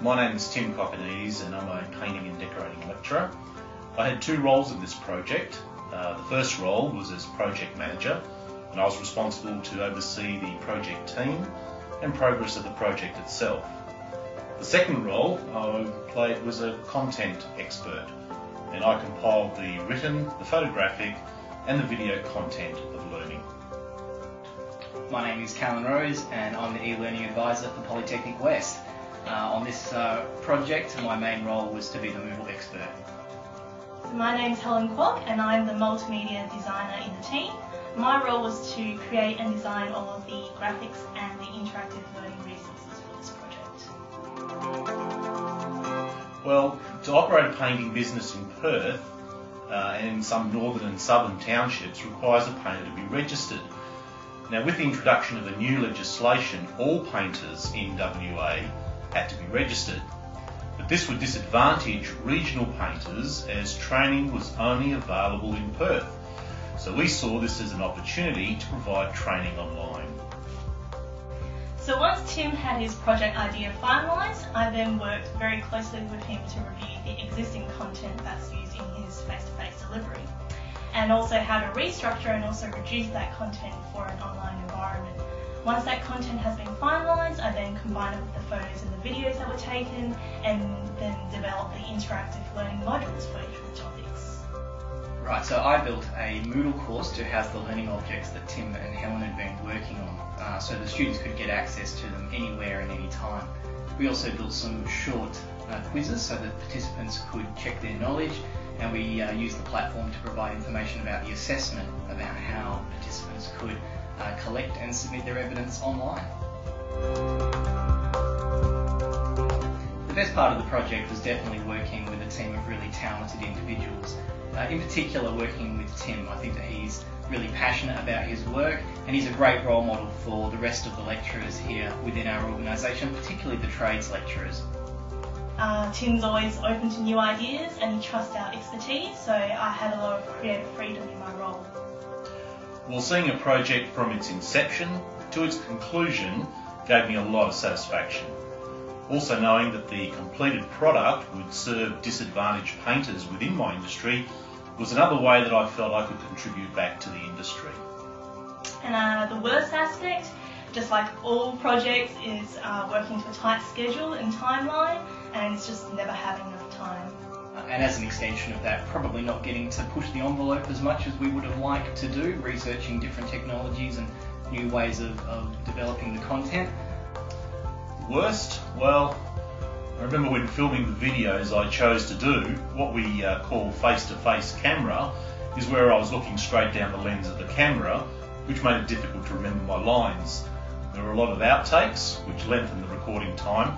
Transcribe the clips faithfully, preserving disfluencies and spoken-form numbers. My name is Tim Coppenese and I'm a painting and decorating lecturer. I had two roles in this project. Uh, the first role was as project manager, and I was responsible to oversee the project team and progress of the project itself. The second role I played was a content expert, and I compiled the written, the photographic and the video content of learning. My name is Callan Rose and I'm the e-learning advisor for Polytechnic West. Uh, on this uh, project, my main role was to be the Moodle expert. So my name's Helen Kwok and I'm the multimedia designer in the team. My role was to create and design all of the graphics and the interactive learning resources for this project. Well, to operate a painting business in Perth uh, and in some northern and southern townships requires a painter to be registered. Now, with the introduction of the new legislation, all painters in W A had to be registered, but this would disadvantage regional painters as training was only available in Perth. So we saw this as an opportunity to provide training online. So once Tim had his project idea finalised, I then worked very closely with him to review the existing content that's used in his face-to-face delivery, and also how to restructure and also reduce that content for an online environment. Once that content has been finalised, I then combine it with the photos and the videos that were taken and then develop the interactive learning modules for each of the topics. Right, so I built a Moodle course to house the learning objects that Tim and Helen had been working on, uh, so the students could get access to them anywhere and any time. We also built some short uh, quizzes so that participants could check their knowledge, and we uh, used the platform to provide information about the assessment, about how participants could Uh, collect and submit their evidence online. The best part of the project was definitely working with a team of really talented individuals. Uh, in particular, working with Tim. I think that he's really passionate about his work and he's a great role model for the rest of the lecturers here within our organisation, particularly the trades lecturers. Uh, Tim's always open to new ideas and he trusts our expertise, so I had a lot of creative freedom in my role. Well, seeing a project from its inception to its conclusion gave me a lot of satisfaction. Also knowing that the completed product would serve disadvantaged painters within my industry was another way that I felt I could contribute back to the industry. And uh, the worst aspect, just like all projects, is uh, working to a tight schedule and timeline, and it's just never having enough time. And as an extension of that, probably not getting to push the envelope as much as we would have liked to do, researching different technologies and new ways of, of developing the content. Worst? Well, I remember when filming the videos I chose to do, what we uh, call face-to-face camera, is where I was looking straight down the lens of the camera, which made it difficult to remember my lines. There were a lot of outtakes, which lengthened the recording time,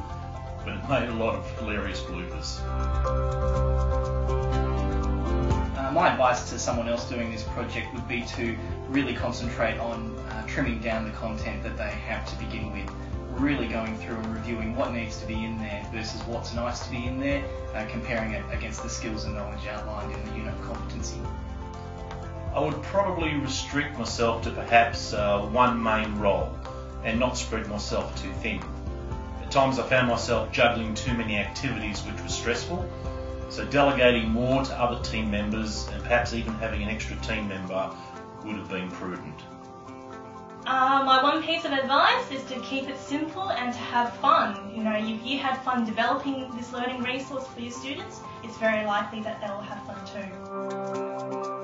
but it made a lot of hilarious bloopers. Uh, my advice to someone else doing this project would be to really concentrate on uh, trimming down the content that they have to begin with, really going through and reviewing what needs to be in there versus what's nice to be in there, uh, comparing it against the skills and knowledge outlined in the unit of competency. I would probably restrict myself to perhaps uh, one main role and not spread myself too thin. At times I found myself juggling too many activities, which was stressful, so delegating more to other team members and perhaps even having an extra team member would have been prudent. Uh, my one piece of advice is to keep it simple and to have fun. You know, if you had fun developing this learning resource for your students, it's very likely that they will have fun too.